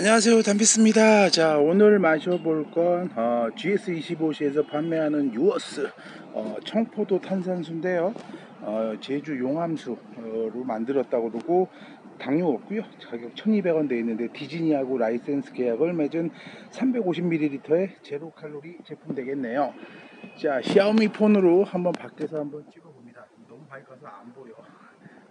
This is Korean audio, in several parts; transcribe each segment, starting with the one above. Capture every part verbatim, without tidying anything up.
안녕하세요, 단피스입니다. 자, 오늘 마셔볼 건 어, 지에스 이십오 시에서 판매하는 유어스 어, 청포도 탄산수인데요. 어, 제주 용암수로 만들었다고 그러고 당류 없고요. 가격 천이백 원 돼 있는데 디즈니하고 라이센스 계약을 맺은 삼백오십 밀리리터의 제로 칼로리 제품 되겠네요. 자, 샤오미 폰으로 한번 밖에서 한번 찍어봅니다. 너무 밝아서 안 보여.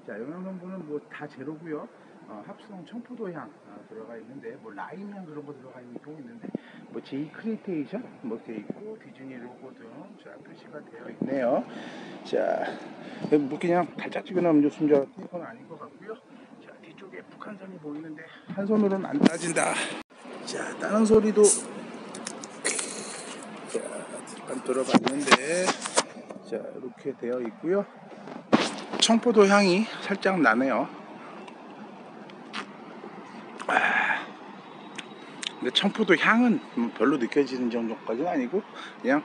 자, 영양성분은 뭐 다 제로고요. 어, 합성 청포도 향 어, 들어가 있는데, 뭐 라임 향 그런 거 들어가 있는 게 있는데, 뭐 제이 크리테이션 뭐 돼 있고, 디즈니 로고 등 자, 표시가 되어 있네요. 자, 뭐 그냥 달짝지근한 음료수인지 이건 아닌 것 같고요. 자, 뒤쪽에 북한산이 보이는데 한 손으로는 안 따진다. 자, 따는 소리도 자, 잠깐 들어봤는데, 자, 이렇게 되어 있고요. 청포도 향이 살짝 나네요. 근데 청포도 향은 별로 느껴지는 정도까지는 아니고 그냥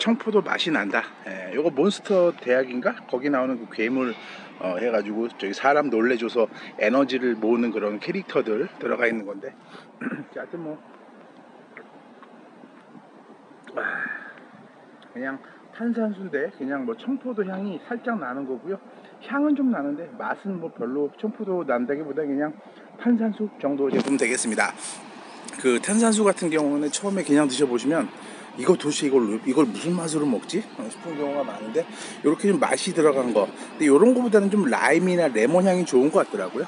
청포도 맛이 난다. 예, 요거 몬스터 대학인가? 거기 나오는 그 괴물 어, 해가지고 저기 사람 놀래줘서 에너지를 모으는 그런 캐릭터들 들어가 있는 건데 자, 하여튼 뭐 그냥 탄산수인데 그냥 뭐 청포도 향이 살짝 나는 거고요. 향은 좀 나는데 맛은 뭐 별로 청포도 난다기보다 그냥 탄산수 정도 제품 되겠습니다. 그 탄산수 같은 경우는 처음에 그냥 드셔보시면 이거 도대체 이걸, 이걸 무슨 맛으로 먹지? 싶은 경우가 많은데 이렇게 좀 맛이 들어간 거, 근데 이런 거보다는 좀 라임이나 레몬 향이 좋은 것 같더라고요.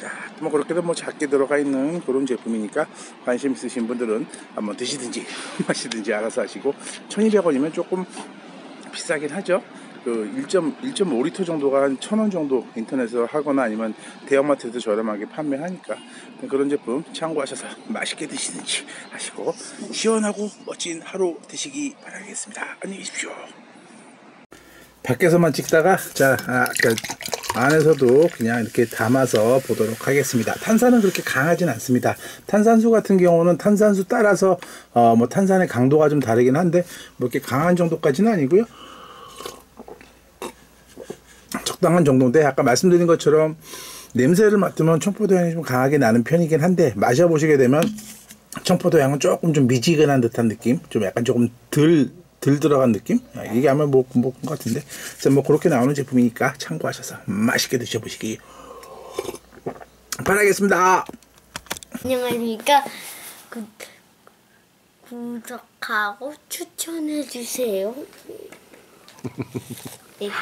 자, 뭐 그렇게도 뭐 작게 들어가 있는 그런 제품이니까 관심 있으신 분들은 한번 드시든지 마시든지 알아서 하시고, 천이백 원이면 조금 비싸긴 하죠. 그 일 점 오 리터 정도가 한 천 원 정도 인터넷에서 하거나 아니면 대형마트에서 저렴하게 판매하니까 그런 제품 참고하셔서 맛있게 드시든지 하시고, 시원하고 멋진 하루 되시기 바라겠습니다. 안녕히 계십시오. 밖에서만 찍다가 자, 아까 안에서도 그냥 이렇게 담아서 보도록 하겠습니다. 탄산은 그렇게 강하진 않습니다. 탄산수 같은 경우는 탄산수 따라서 어, 뭐 탄산의 강도가 좀 다르긴 한데 뭐 이렇게 강한 정도까지는 아니고요. 적당한 정도인데, 아까 말씀드린 것처럼 냄새를 맡으면 청포도 향이 좀 강하게 나는 편이긴 한데, 마셔보시게 되면 청포도 향은 조금 좀 미지근한 듯한 느낌, 좀 약간 조금 덜, 덜 들어간 느낌? 이게 아마 뭐, 뭐 그런 것 같은데, 그래서 뭐 그렇게 나오는 제품이니까 참고하셔서 맛있게 드셔보시기 바라겠습니다. 안녕하십니까. 구, 구독하고 추천해주세요. 내가